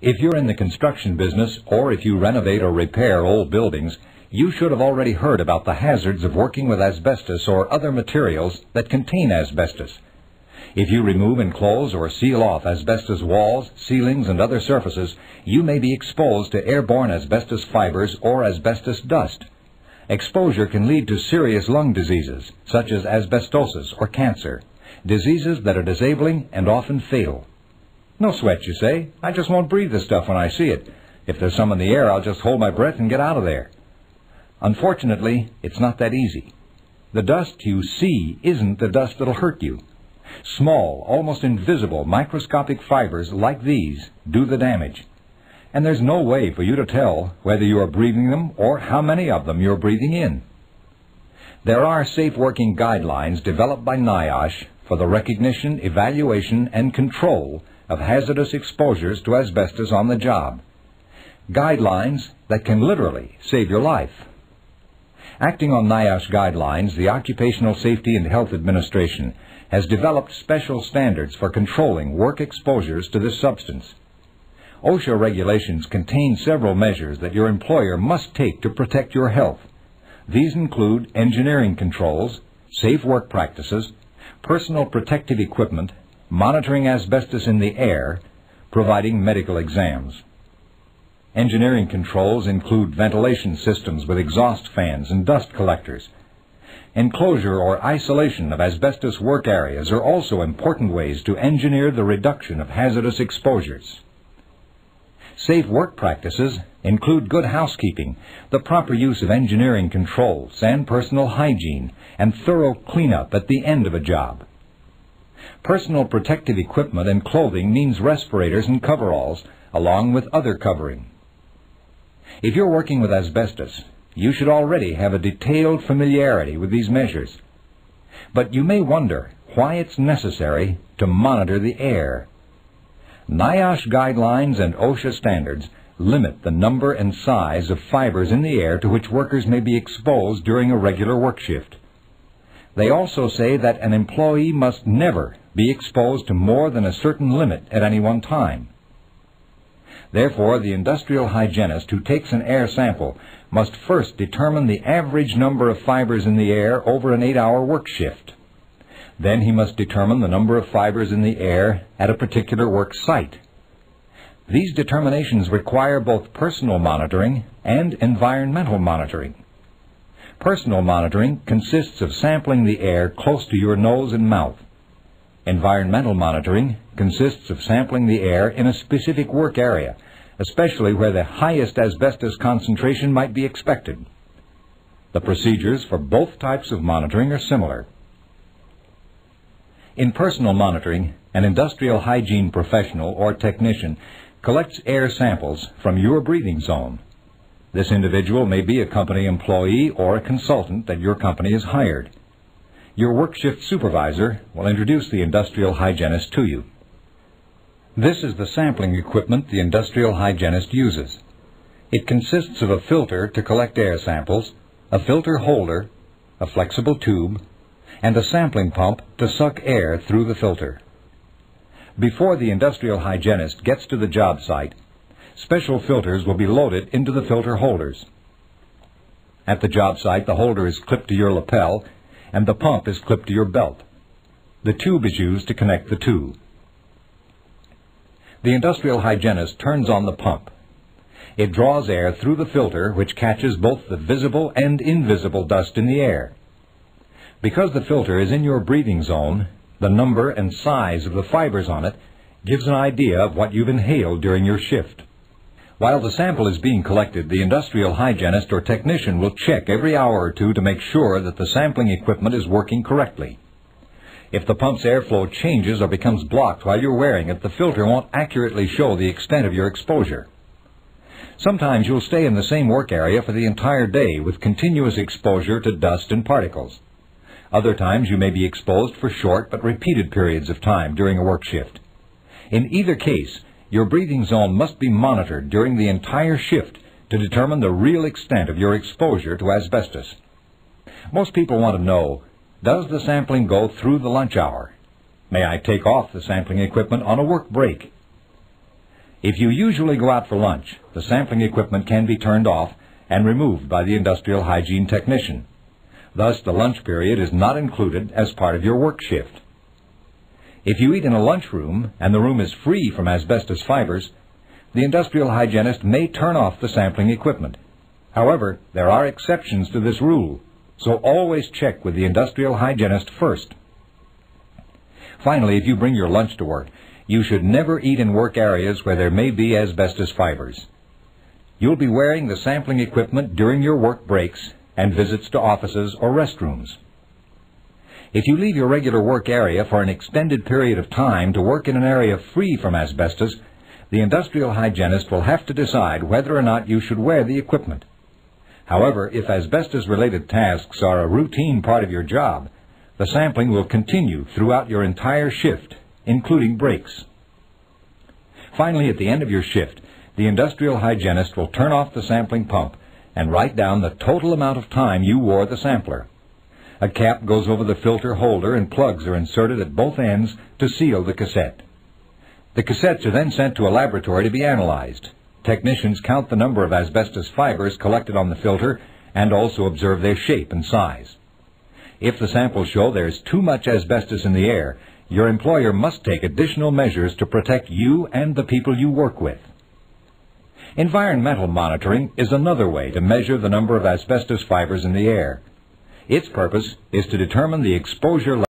If you're in the construction business, or if you renovate or repair old buildings, you should have already heard about the hazards of working with asbestos or other materials that contain asbestos. If you remove, enclose, or seal off asbestos walls, ceilings, and other surfaces, you may be exposed to airborne asbestos fibers or asbestos dust. Exposure can lead to serious lung diseases, such as asbestosis or cancer, diseases that are disabling and often fatal. No sweat, you say. I just won't breathe this stuff when I see it. If there's some in the air, I'll just hold my breath and get out of there. Unfortunately, it's not that easy. The dust you see isn't the dust that'll hurt you. Small, almost invisible, microscopic fibers like these do the damage. And there's no way for you to tell whether you are breathing them or how many of them you're breathing in. There are safe working guidelines developed by NIOSH for the recognition, evaluation, and control of hazardous exposures to asbestos on the job. Guidelines that can literally save your life. Acting on NIOSH guidelines, the Occupational Safety and Health Administration has developed special standards for controlling work exposures to this substance. OSHA regulations contain several measures that your employer must take to protect your health. These include engineering controls, safe work practices, personal protective equipment, monitoring asbestos in the air, providing medical exams. Engineering controls include ventilation systems with exhaust fans and dust collectors. Enclosure or isolation of asbestos work areas are also important ways to engineer the reduction of hazardous exposures. Safe work practices include good housekeeping, the proper use of engineering controls and personal hygiene, and thorough cleanup at the end of a job. Personal protective equipment and clothing means respirators and coveralls, along with other covering. If you're working with asbestos, you should already have a detailed familiarity with these measures. But you may wonder why it's necessary to monitor the air. NIOSH guidelines and OSHA standards limit the number and size of fibers in the air to which workers may be exposed during a regular work shift. They also say that an employee must never be exposed to more than a certain limit at any one time. Therefore, the industrial hygienist who takes an air sample must first determine the average number of fibers in the air over an 8-hour work shift. Then he must determine the number of fibers in the air at a particular work site. These determinations require both personal monitoring and environmental monitoring. Personal monitoring consists of sampling the air close to your nose and mouth. Environmental monitoring consists of sampling the air in a specific work area, especially where the highest asbestos concentration might be expected. The procedures for both types of monitoring are similar. In personal monitoring, an industrial hygiene professional or technician collects air samples from your breathing zone. This individual may be a company employee or a consultant that your company has hired. Your work shift supervisor will introduce the industrial hygienist to you. This is the sampling equipment the industrial hygienist uses. It consists of a filter to collect air samples, a filter holder, a flexible tube, and a sampling pump to suck air through the filter. Before the industrial hygienist gets to the job site, special filters will be loaded into the filter holders. At the job site, the holder is clipped to your lapel and the pump is clipped to your belt. The tube is used to connect the two. The industrial hygienist turns on the pump. It draws air through the filter, which catches both the visible and invisible dust in the air. Because the filter is in your breathing zone, the number and size of the fibers on it gives an idea of what you've inhaled during your shift. While the sample is being collected, the industrial hygienist or technician will check every hour or two to make sure that the sampling equipment is working correctly. If the pump's airflow changes or becomes blocked while you're wearing it, the filter won't accurately show the extent of your exposure. Sometimes you'll stay in the same work area for the entire day with continuous exposure to dust and particles. Other times you may be exposed for short but repeated periods of time during a work shift. In either case, your breathing zone must be monitored during the entire shift to determine the real extent of your exposure to asbestos. Most people want to know, does the sampling go through the lunch hour? May I take off the sampling equipment on a work break? If you usually go out for lunch, the sampling equipment can be turned off and removed by the industrial hygiene technician. Thus, the lunch period is not included as part of your work shift. If you eat in a lunchroom and the room is free from asbestos fibers, the industrial hygienist may turn off the sampling equipment. However, there are exceptions to this rule, so always check with the industrial hygienist first. Finally, if you bring your lunch to work, you should never eat in work areas where there may be asbestos fibers. You'll be wearing the sampling equipment during your work breaks and visits to offices or restrooms. If you leave your regular work area for an extended period of time to work in an area free from asbestos, the industrial hygienist will have to decide whether or not you should wear the equipment. However, if asbestos-related tasks are a routine part of your job, the sampling will continue throughout your entire shift, including breaks. Finally, at the end of your shift, the industrial hygienist will turn off the sampling pump and write down the total amount of time you wore the sampler. A cap goes over the filter holder and plugs are inserted at both ends to seal the cassette. The cassettes are then sent to a laboratory to be analyzed. Technicians count the number of asbestos fibers collected on the filter and also observe their shape and size. If the samples show there's too much asbestos in the air, your employer must take additional measures to protect you and the people you work with. Environmental monitoring is another way to measure the number of asbestos fibers in the air. Its purpose is to determine the exposure level.